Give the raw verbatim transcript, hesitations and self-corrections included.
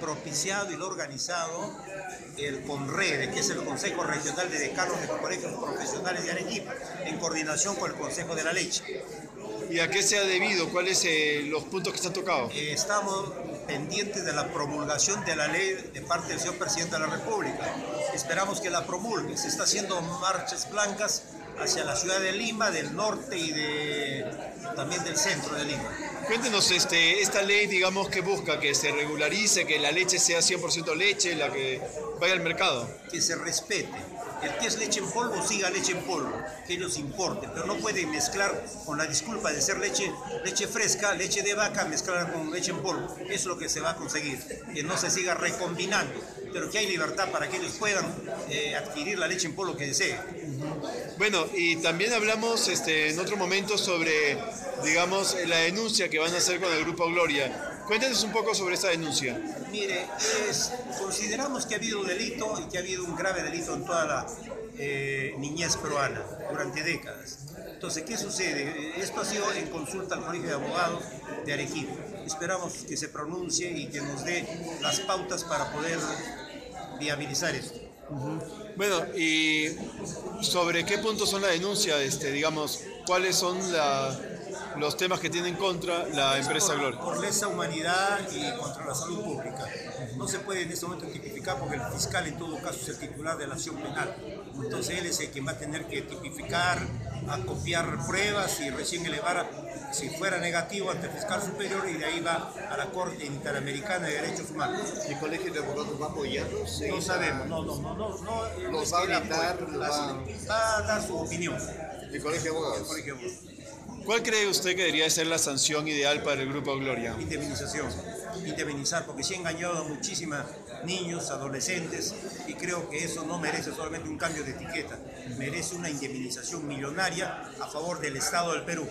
Propiciado y lo organizado el CONRED, que es el Consejo Regional de Decanos de los Colegios Profesionales de Arequipa, en coordinación con el Consejo de la Leche. ¿Y a qué se ha debido? ¿Cuáles son eh, los puntos que se han tocado? Eh, estamos pendientes de la promulgación de la ley de parte del señor Presidente de la República. Esperamos que la promulgue. Se está haciendo marchas blancas hacia la ciudad de Lima, del norte y de, también del centro de Lima. Cuéntenos, este, esta ley, digamos, que busca que se regularice, que la leche sea cien por ciento leche, la que vaya al mercado. Que se respete. El que es leche en polvo, siga leche en polvo, que ellos importen, pero no pueden mezclar con la disculpa de ser leche, leche fresca, leche de vaca, mezclar con leche en polvo. Eso es lo que se va a conseguir, que no se siga recombinando, pero que hay libertad para que ellos puedan eh, adquirir la leche en polvo que deseen. Bueno, y también hablamos este, en otro momento sobre, digamos, la denuncia que van a hacer con el Grupo Gloria. Cuéntenos un poco sobre esta denuncia. Mire, es, consideramos que ha habido un delito y que ha habido un grave delito en toda la eh, niñez peruana durante décadas. Entonces, ¿qué sucede? Esto ha sido en consulta al Colegio de Abogados de Arequipa. Esperamos que se pronuncie y que nos dé las pautas para poder viabilizar esto. Uh-huh. Bueno, y sobre qué puntos son la denuncia, este, digamos, cuáles son la, los temas que tienen contra la empresa Gloria. Por lesa humanidad y contra la salud pública. No se puede en este momento tipificar porque el fiscal en todo caso es el titular de la acción penal. Entonces él es el que va a tener que tipificar, acopiar pruebas y recién elevar, si fuera negativo, ante el fiscal superior y de ahí va a la Corte Interamericana de Derechos Humanos. ¿El Colegio de Abogados va a apoyarlos? No sabemos, no, no, no, no, no. ¿Los va a gritar? Va a dar su opinión. ¿El Colegio de Abogados? El Colegio de Abogados. ¿Cuál cree usted que debería ser la sanción ideal para el Grupo Gloria? Indemnización, indemnizar, porque se ha engañado a muchísimos niños, adolescentes, y creo que eso no merece solamente un cambio de etiqueta, merece una indemnización millonaria a favor del Estado del Perú.